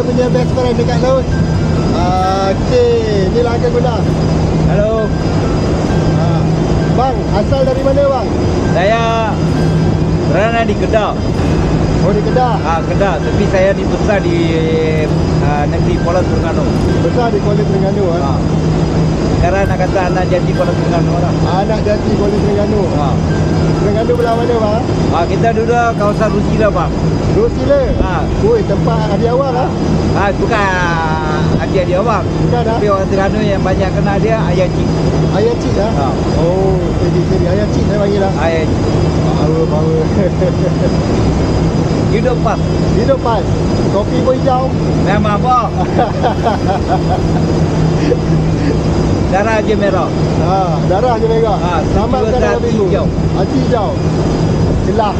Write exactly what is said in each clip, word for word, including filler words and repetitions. saya punya best friend dekat laut. Okey, inilah Abdul Gunar. Hello. Ah. Bang, asal dari mana bang? Saya berada di Kedah. Oh, di Kedah? Ah, Kedah. Tapi saya dibesar di uh, negeri Kuala Terengganu. Besar di Kuala Terengganu eh? Ah. Sekarang nak kata anak jati Kuala Terengganu lah. Anak jati Kuala Terengganu. Ah. Terengganu belah mana bang? Ah, kita duduk kawasan Rusila bang. Rusila? Ah. Oi, tempat Hadi Awang lah. Ah, bukan. Dia dia bang. Bukan dah. Tapi orang Terengganu yang banyak kenal dia ayah cik. Ayah cik dah? Ha. Oh, jadi jadi ayah cik saya panggil lah. Ayah cik. Power power. Hidup pas. Hidup pas. Kopi pun hijau. Memang bang. Darah je merah. Ha, darah je merah. Ha, sama darah hijau. Hati hijau. Jelas.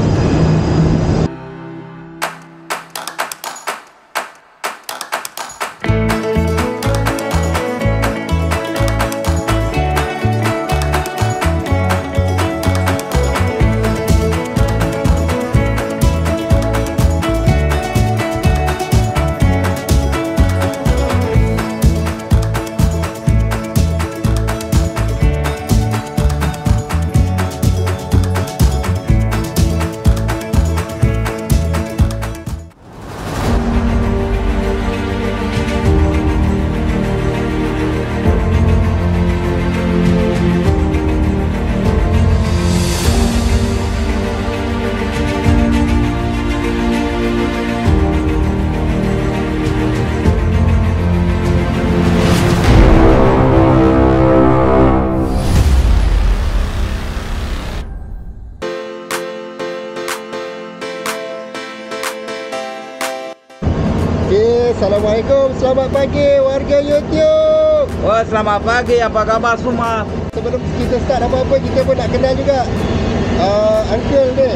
Assalamualaikum, selamat pagi warga YouTube. Wah, selamat pagi, apa khabar semua? Sebelum kita start apa-apa, kita pun nak kenal juga uh, uncle ni.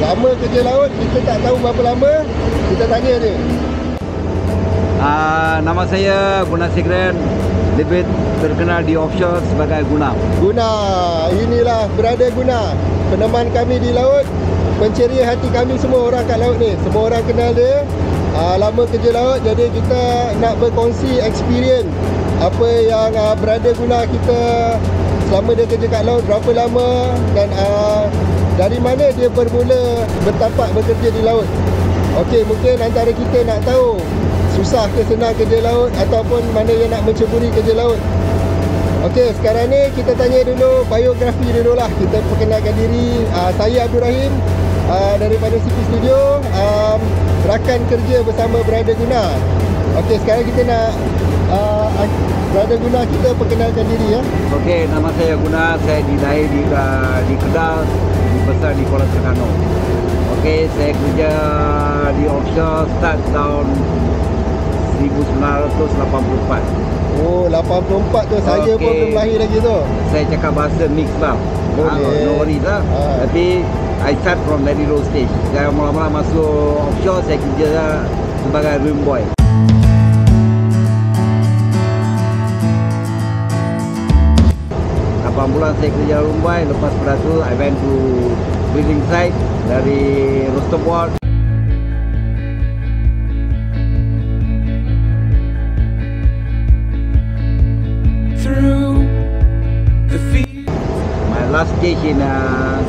Lama kerja laut, kita tak tahu berapa lama. Kita tanya dia. uh, Nama saya Gunasekaran. Lebih terkenal di offshore sebagai Gunar. Gunar, inilah Brenda Gunar, peneman kami di laut, penceria hati kami semua orang kat laut ni. Semua orang kenal dia. Uh, lama kerja laut, jadi kita nak berkongsi experience apa yang uh, Brenda Gunar kita selama dia kerja kat laut, berapa lama dan uh, dari mana dia bermula bertapak bekerja di laut. Okey, mungkin antara kita nak tahu susah ke senang kerja laut ataupun mana yang nak menceburi kerja laut. Okey, sekarang ni kita tanya dulu biografi dulu lah. Kita perkenalkan diri. uh, Saya Abdul Rahim uh, daripada C P Studio, um, rakan kerja bersama Brenda Gunar. Okey, sekarang kita nak uh, Brenda Gunar kita perkenalkan diri ya. Okey, nama saya Gunar, saya dilahir di uh, di Kedah, dibesar di Kuala Terengganu. Okey, saya kerja di Offshore Star tahun seribu sembilan ratus lapan puluh empat. Oh, lapan puluh empat tu saya okay. Pun belum lahir lagi tu. Saya cakap bahasa mix bang. Boleh. No worries lah. Ha. Tapi I start from very low stage. Saya mula-mula masuk offshore, saya kerja sebagai room boy. lapan bulan saya kerja room boy, lepas pada tu I went to building site dari roster board. My last stage in uh,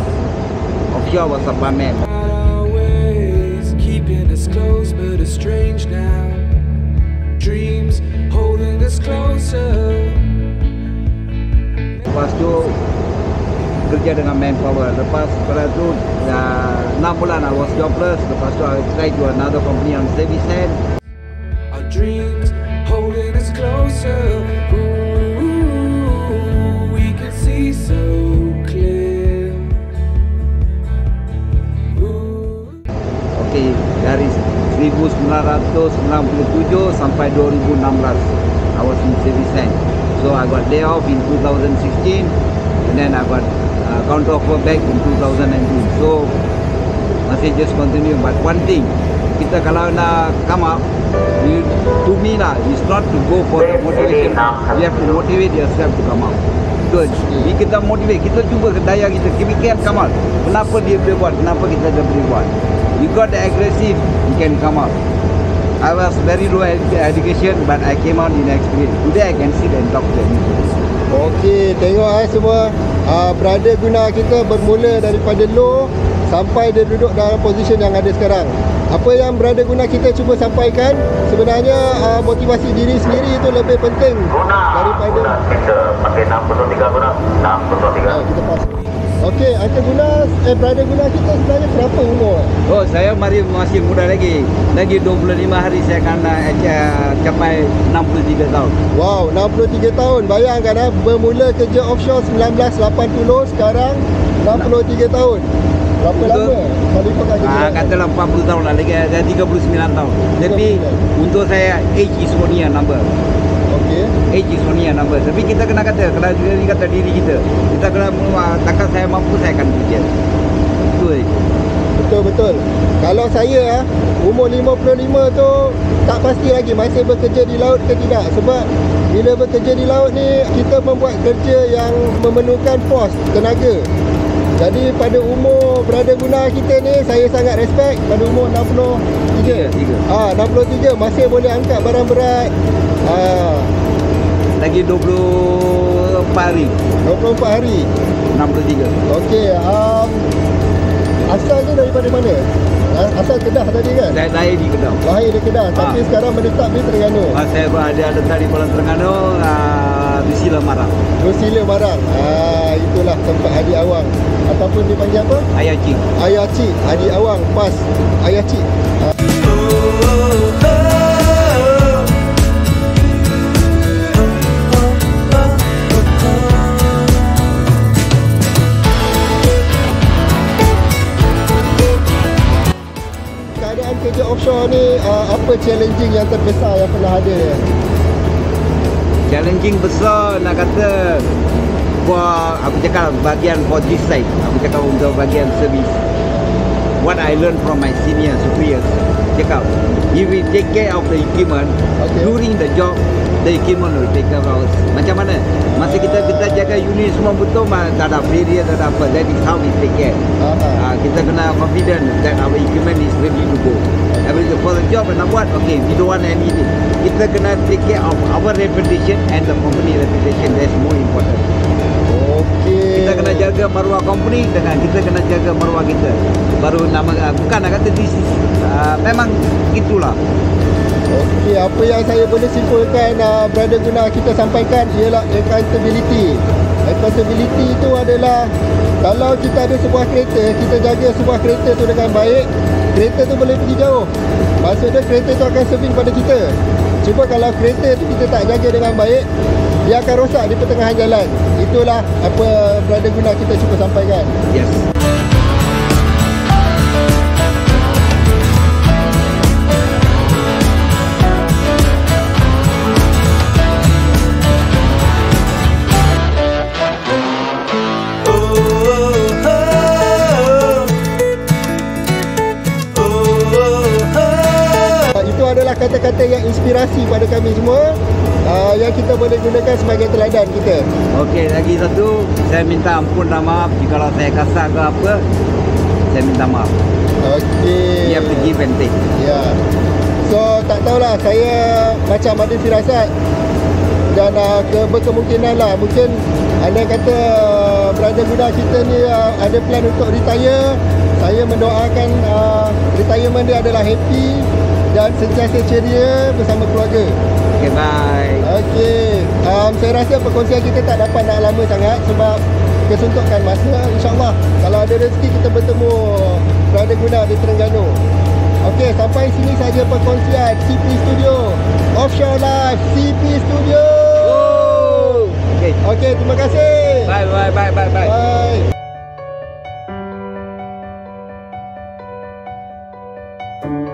offshore was a barman. Always keeping us close, but it's strange now. Dreams holding us closer. Lepas tu kerja dengan manpower. Lepas pada tu uh, enam bulan I was jobless. Lepas tu I tried to another company on service hand. Our dreams holding us closer. Okey, dari seribu sembilan ratus enam puluh tujuh sampai dua ribu enam belas I was in service hand. So I got day off in two thousand sixteen and then I got uh, counter offer back in two thousand nineteen. So masih just continue, but one thing, kita kalau nak come up, you, to me lah, it's not to go for the motivation, you have to motivate yourself to come up. Jadi kita motivate, kita cuba daya kita, kita come up. Kenapa dia boleh buat, kenapa kita tak boleh buat. You got the aggressive, you can come up. I was very low education, but I came out in experience. Today I can sit and talk to you. Okey, tengok eh semua. Uh, Brother Gunar kita bermula daripada low sampai dia duduk dalam position yang ada sekarang. Apa yang Brother Gunar kita cuba sampaikan, sebenarnya uh, motivasi diri sendiri itu lebih penting daripada kita pakai enam puluh tiga Gunar. enam puluh tiga. Uh, kita pas. Okey, Uncle Gunar, eh Brother Gunar kita sebenarnya berapa umur? Oh, saya masih muda lagi. Lagi dua puluh lima hari saya akan uh, capai enam puluh tiga tahun. Wow, enam puluh tiga tahun. Bayangkan eh, bermula kerja offshore seribu sembilan ratus lapan puluh, sekarang enam puluh tiga tahun. Berapa lama? Ah, katalah empat puluh tahun lah lagi. Saya tiga puluh sembilan tahun. Tapi untuk saya age is one year number. Okey. Age is one year number. Tapi kita kena kata, kena diri kata diri kita. Kita kena takkan saya mampu saya akan kerja. Betul. Betul betul. Kalau saya umur lima puluh lima tu tak pasti lagi masih bekerja di laut ke tidak, sebab bila bekerja di laut ni kita membuat kerja yang memerlukan pos tenaga. Jadi pada umur Brother Gunar kita ni, saya sangat respect. Pada umur enam puluh tiga, ah, enam puluh tiga masih boleh angkat barang berat. ah. Lagi dua puluh empat hari. dua puluh empat hari enam puluh tiga. Okey, um, asal ni daripada mana? Asal Kedah tadi kan? Saya lahir di Kedah. Lahir di Kedah, tapi ha. sekarang menetap di Terengganu. ha, Saya berada di Pulau Terengganu, uh, Dusila Marang. Dusila Marang, ha, itulah tempat Hadi Awang. Ataupun dipanggil apa? Ayah Cik. Ayah Cik, Hadi Awang, pas Ayah Cik. ha. Kerja offshore ni, uh, apa challenging yang terbesar yang pernah ada? Challenging besar nak kata buat, aku cakap bahagian project side, aku cakap untuk bahagian service. What I learn from my senior superiors, cakap if we take care of the equipment, okay, during the job the equipment will take care of us. Macam mana? Masa kita kita jaga unit semua betul, tak ada failure, tak ada apa. That is how we take care. uh -huh. uh, Kita kena confident that our equipment is ready to go. For the job nak buat, okay, we don't want anything. Kita kena take care of our reputation and the company reputation. That's more important. Okay. Kita kena jaga maruah company dengan kita kena jaga maruah kita. Baru nama, bukan nak kata this is, uh, memang gitulah. Okey, apa yang saya boleh simpulkan uh, Brother Gunar kita sampaikan ialah accountability. Accountability itu adalah kalau kita ada sebuah kereta, kita jaga sebuah kereta tu dengan baik, kereta tu boleh pergi jauh. Maksudnya kereta tu akan serving pada kita. Cuma kalau kereta tu kita tak jaga dengan baik, dia akan rosak di pertengahan jalan. Itulah apa Brother Gunar kita cuba sampaikan. Yes. Kata-kata yang inspirasi pada kami semua, uh, yang kita boleh gunakan sebagai teladan kita. Okey, lagi satu, saya minta ampun dan maaf jika saya kasar ke apa. Saya minta maaf. Okey. Dia pergi penting. Ya. So, tak tahulah, saya macam ada firasat dan uh, berkemungkinan lah, mungkin anda kata uh, Brother Gunar kita ni uh, ada plan untuk retire. Saya mendoakan uh, retirement dia adalah happy dan sentiasa ceria bersama keluarga. Okay, bye. Okay, um, saya rasa perkongsian kita tak dapat nak lama sangat sebab kesuntukan masa. InsyaAllah kalau ada rezeki kita bertemu Brother Gunar di Terengganu. Okay, sampai sini saja perkongsian C P Studio Offshore Live. C P Studio. Whoa. Okay, okay, terima kasih. Bye, bye, bye, bye, bye, bye.